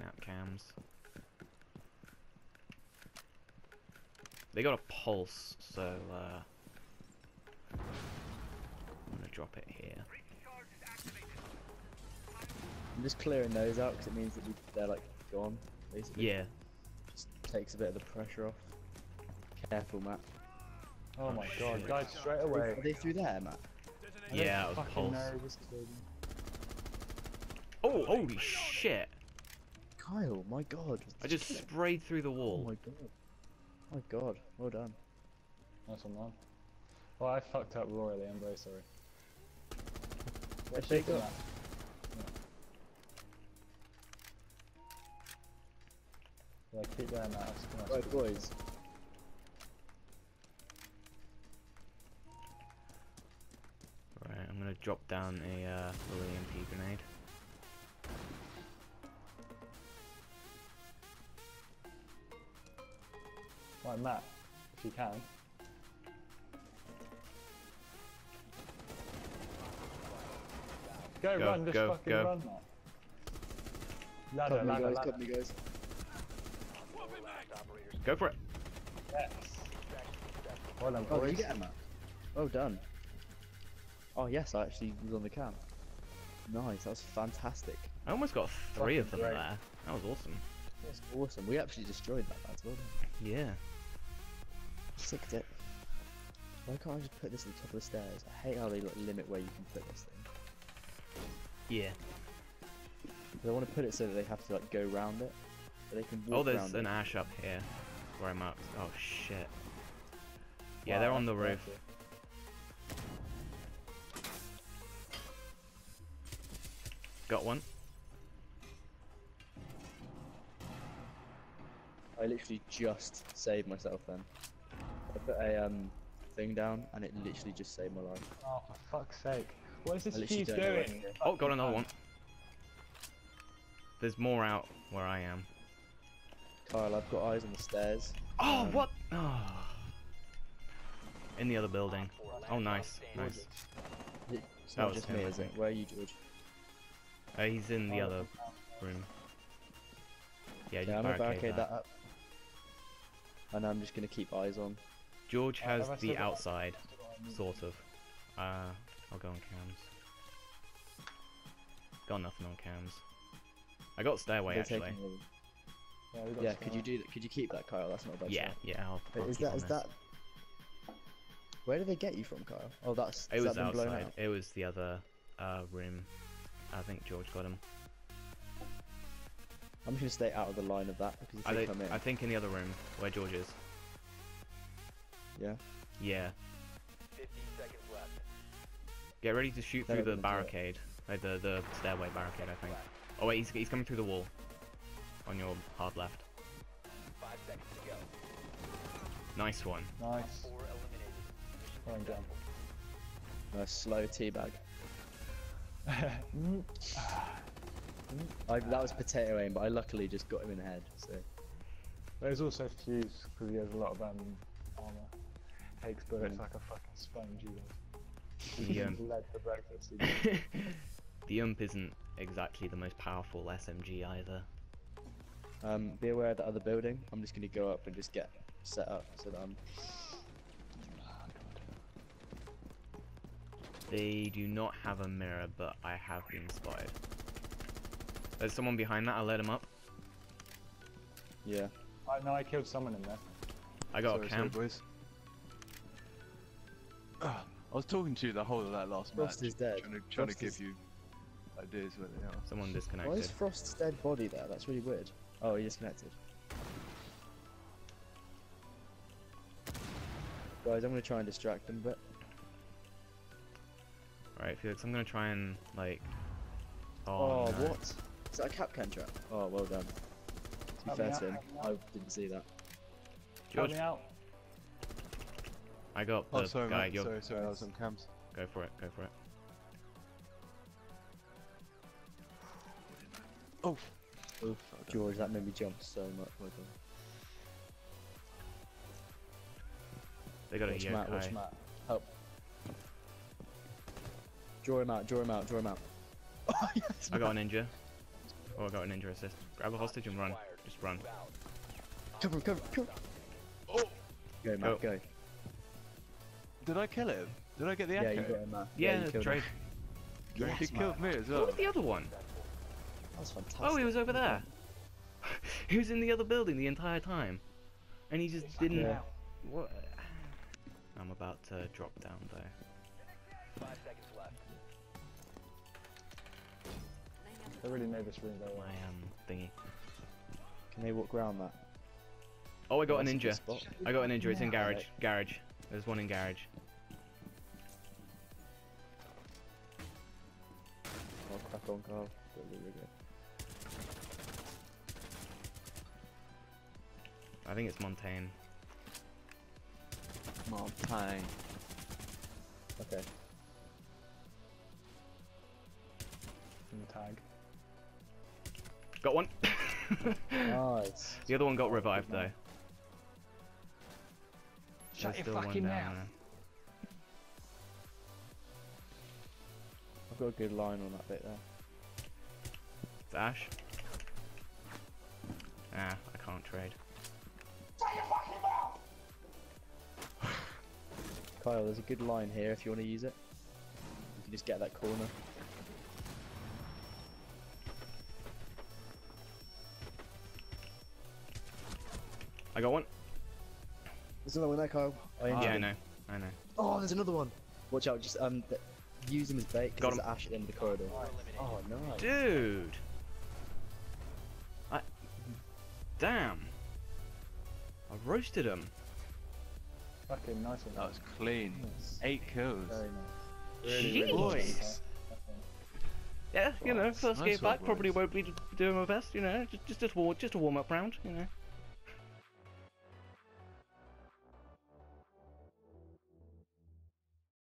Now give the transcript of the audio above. checking out cams. They got a pulse, so I'm gonna drop it here. I'm just clearing those out because it means that they're like gone, basically. Yeah. Just takes a bit of the pressure off. Careful, Matt. Oh, oh my god, died straight away. Are they through there, Matt? Yeah, it was a pulse. Oh, holy shit! Kyle, my god. I just sprayed through the wall. Oh my god. Oh god, well done. Nice one, man. Well, I fucked up royally, I'm very sorry. Where'd they go? Yeah, keep going, Matt. Right, boys. Right, I'm gonna drop down a little EMP grenade. Right, Matt, if you can. Go, run, just fucking run, Matt. Ladder, ladder, ladder. Go for it. Yes. Well done, boys. Did you get him, Matt? Well done. Oh yes, I actually was on the cam. Nice, that was fantastic. I almost got three of them there. That was awesome. That's awesome. We actually destroyed that as well. Yeah. Sicked it. Why can't I just put this at the top of the stairs? I hate how they like limit where you can put this thing. Yeah. But I want to put it so that they have to like go round it. So they can walk. Oh, there's an Ash up here where I'm up. Oh shit. Yeah, wow, they're on the roof. Got one. I literally just saved myself then. I put a thing down and it literally just saved my life. Oh, for fuck's sake. What is this Fuse doing? Oh, got another one. There's more out where I am. Kyle, I've got eyes on the stairs. Oh, what? Oh. In the other building. Oh, nice. Nice. It's not just me, is it? Where are you, George? He's in the other room. Yeah, I'm gonna barricade that up. And I'm just gonna keep eyes on. George has the outside, sort of. I'll go on cams. Got nothing on cams. I got stairway actually. Yeah, could you do that? Could you keep that, Kyle? That's not a bad shot. Yeah, I'll keep on this. Where did they get you from, Kyle? Oh, that's. It was outside. It was the other room. I think George got him. I'm just gonna stay out of the line of that because if they come in. I think in the other room where George is. Yeah. Yeah. 15 seconds left. Get ready to shoot through the barricade, like the stairway barricade, I think. Oh wait, he's coming through the wall. On your hard left. 5 seconds to go. Nice one. Nice. Oh, I'm down. Nice slow teabag. That was potato aim, but I luckily just got him in the head. So. There's also Fuse because he has a lot of armor. Takes bullets like a fucking sponge. The led for breakfast. The ump isn't exactly the most powerful SMG either. Be aware of the other building. I'm just gonna go up and just get set up so that I'm. They do not have a mirror, but I have been spotted. There's someone behind that, I let him up. Yeah. No, I killed someone in there. I got a cam. Sorry, I was talking to you the whole of that last match. Frost is dead. Trying to give you ideas where they are. Someone disconnected. Why is Frost's dead body there? That's really weird. Oh, he disconnected. Guys, I'm going to try and distract them a bit. Alright, Felix, I'm going to try and, like... Oh, no. What? Is that a Capcan trap? Oh, well done. To be fair to him, I didn't see that. George, I got the guy. Mate. Sorry, I was on cams. Go for it, go for it. Oh, oh George, that made me jump so much. Well done. They got a yokai. Watch Matt. Help. Draw him out, draw him out, draw him out. Oh, yes, I got an ninja. Oh, I got an injury assist. Grab a hostage and run. Just run. Cover him, cover him, cover him. Oh! Go, Matt, go. Did I kill him? Did I get the echo? Yeah, you got him, Matt. Yeah, Drake. Drake killed me as well. What was the other one? That was fantastic. Oh, he was over there. He was in the other building the entire time. And he just didn't... Yeah. What? I'm about to drop down, though. 5 seconds left. I really know this room very well. I am thingy. Can they walk around that? Oh, I got an injury. I got an injury. It's in garage. Garage. There's one in garage. Oh, crack on, Carl. I think it's Montaigne. Montaigne. Okay. In the tag. Got one. Nice. The other one got revived though. Shut your fucking mouth. I've got a good line on that bit there. It's Ash. Ah, I can't trade. Shut your fucking mouth. Kyle, there's a good line here if you want to use it. You can just get that corner. I got one. There's another one there, Kyle. Yeah, I know. I know. Oh, there's another one. Watch out, just use him as bait because there's Ash at the end of the corridor. Oh, nice. Dude! Damn! I roasted him. Fucking nice one. That was clean. Nice. 8 kills. Very nice. Really, really nice. Yeah, you know, first game back, probably won't be doing my best, you know. Just a warm-up round, you know.